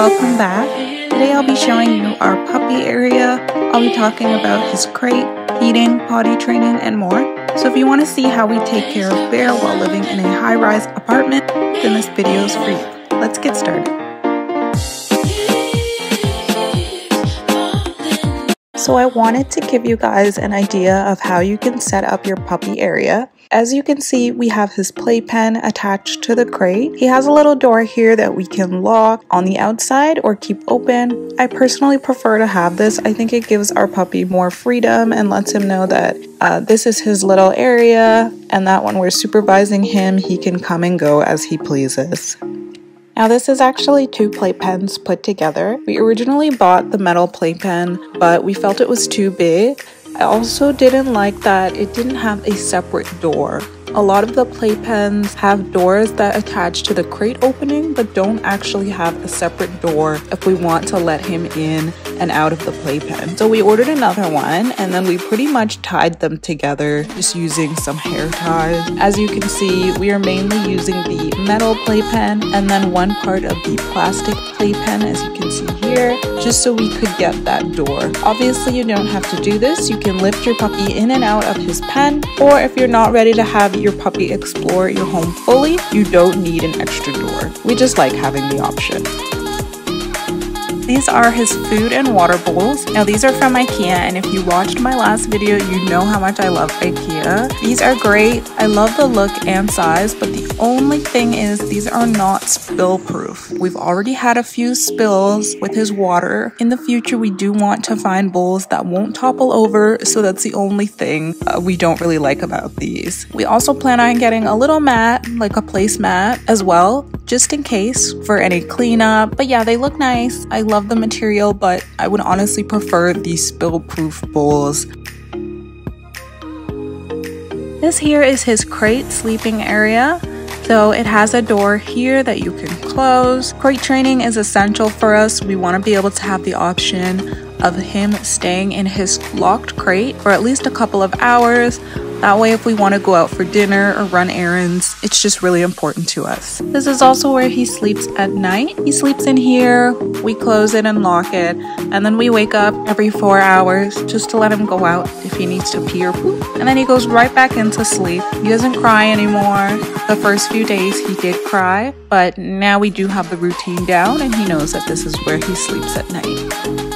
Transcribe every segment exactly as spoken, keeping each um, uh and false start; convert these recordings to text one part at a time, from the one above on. welcome back. Today I'll be showing you our puppy area. I'll be talking about his crate, feeding, potty training, and more. So if you want to see how we take care of Bear while living in a high-rise apartment, then this video is for you. Let's get started. So I wanted to give you guys an idea of how you can set up your puppy area. As you can see, we have his playpen attached to the crate. He has a little door here that we can lock on the outside or keep open. I personally prefer to have this. I think it gives our puppy more freedom and lets him know that uh, this is his little area, and that when we're supervising him, he can come and go as he pleases. Now this is actually two playpens put together. We originally bought the metal playpen, but we felt it was too big. I also didn't like that it didn't have a separate door. A lot of the playpens have doors that attach to the crate opening, but don't actually have a separate door if we want to let him in and out of the playpen. So we ordered another one, and then we pretty much tied them together just using some hair ties. As you can see, we are mainly using the metal playpen and then one part of the plastic playpen, as you can see here, just so we could get that door. Obviously, you don't have to do this. You can lift your puppy in and out of his pen, or if you're not ready to have your puppy explore your home fully, you don't need an extra door. We just like having the option. These are his food and water bowls. Now these are from IKEA, and if you watched my last video, you know how much I love IKEA. These are great. I love the look and size, but the only thing is these are not spill proof. We've already had a few spills with his water. In the future, we do want to find bowls that won't topple over, so that's the only thing uh, we don't really like about these. We also plan on getting a little mat, like a placemat as well, just in case for any cleanup. But yeah, they look nice. I love the material, but I would honestly prefer these spill-proof bowls. This here is his crate sleeping area. So it has a door here that you can close. Crate training is essential for us. We want to be able to have the option of him staying in his locked crate for at least a couple of hours. That way, if we want to go out for dinner or run errands, it's just really important to us. This is also where he sleeps at night. He sleeps in here, we close it and lock it, and then we wake up every four hours just to let him go out if he needs to pee or poop. And then he goes right back into sleep. He doesn't cry anymore. The first few days he did cry, but now we do have the routine down and he knows that this is where he sleeps at night.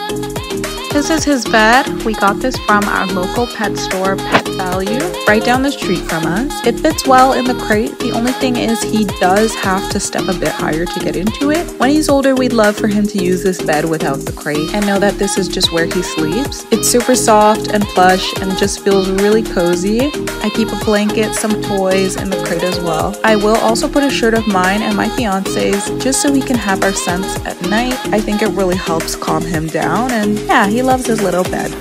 This is his bed. We got this from our local pet store, Pet Value, right down the street from us. It fits well in the crate. The only thing is he does have to step a bit higher to get into it. When he's older, we'd love for him to use this bed without the crate and know that this is just where he sleeps. It's super soft and plush and just feels really cozy. I keep a blanket, some toys in the crate as well. I will also put a shirt of mine and my fiance's just so we can have our scents at night. I think it really helps calm him down, and yeah, he loves his little bed.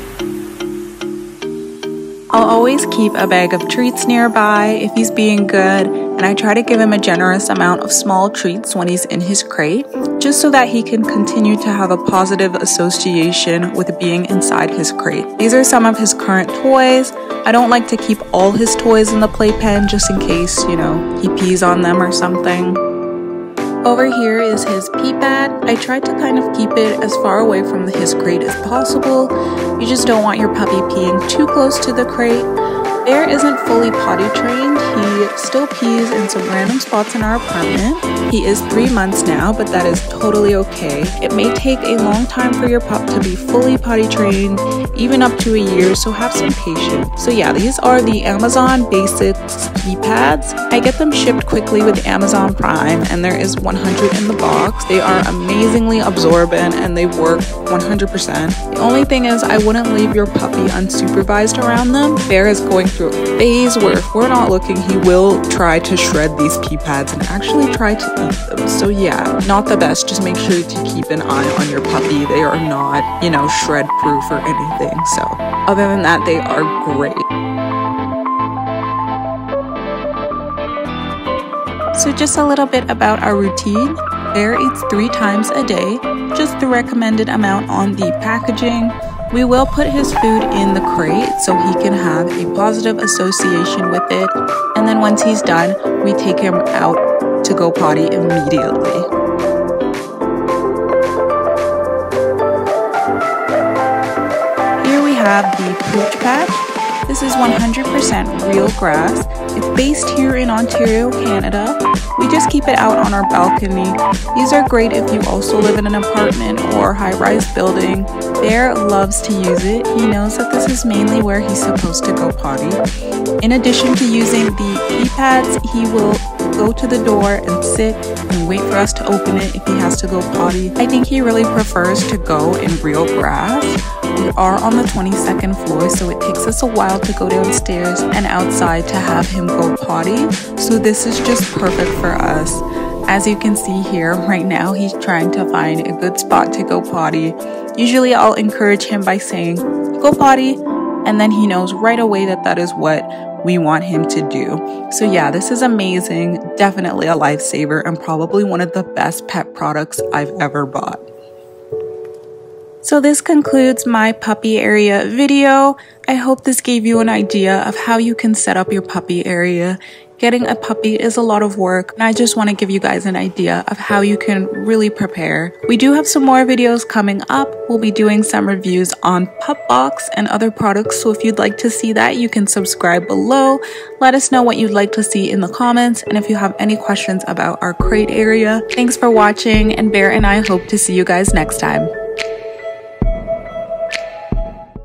I'll always keep a bag of treats nearby if he's being good, and I try to give him a generous amount of small treats when he's in his crate, just so that he can continue to have a positive association with being inside his crate. These are some of his current toys. I don't like to keep all his toys in the playpen just in case, you know, he pees on them or something. Over here is his pee pad. I tried to kind of keep it as far away from his crate as possible. You just don't want your puppy peeing too close to the crate. Bear isn't fully potty trained. He still pees in some random spots in our apartment. He is three months now, but that is totally okay. It may take a long time for your pup to be fully potty trained, even up to a year, so have some patience. So yeah, these are the Amazon Basics pee pads. I get them shipped quickly with Amazon Prime, and there is one hundred in the box. They are amazingly absorbent and they work one hundred percent. The only thing is I wouldn't leave your puppy unsupervised around them. Bear is going through a phase where if we're not looking, he will try to shred these pee pads and actually try to eat them. So yeah, not the best. Just make sure to keep an eye on your puppy. They are not, you know, shred proof or anything. So other than that, they are great. So just a little bit about our routine. Bear eats three times a day, just the recommended amount on the packaging. We will put his food in the crate so he can have a positive association with it. And then once he's done, we take him out to go potty immediately. have the Pooch Patch. This is one hundred percent real grass. It's based here in Ontario, Canada. We just keep it out on our balcony. These are great if you also live in an apartment or high-rise building. Bear loves to use it. He knows that this is mainly where he's supposed to go potty. In addition to using the pee pads, he will go to the door and sit and wait for us to open it if he has to go potty. I think he really prefers to go in real grass. We are on the twenty-second floor, so it takes us a while to go downstairs and outside to have him go potty. So this is just perfect for us. As you can see here, right now he's trying to find a good spot to go potty. Usually I'll encourage him by saying, "Go potty," and then he knows right away that that is what we want him to do. So yeah, this is amazing. Definitely a lifesaver and probably one of the best pet products I've ever bought. So this concludes my puppy area video. I hope this gave you an idea of how you can set up your puppy area. Getting a puppy is a lot of work, and I just want to give you guys an idea of how you can really prepare. We do have some more videos coming up. We'll be doing some reviews on Pupbox and other products, so if you'd like to see that, you can subscribe below. Let us know what you'd like to see in the comments, and if you have any questions about our crate area. Thanks for watching, and Bear and I hope to see you guys next time.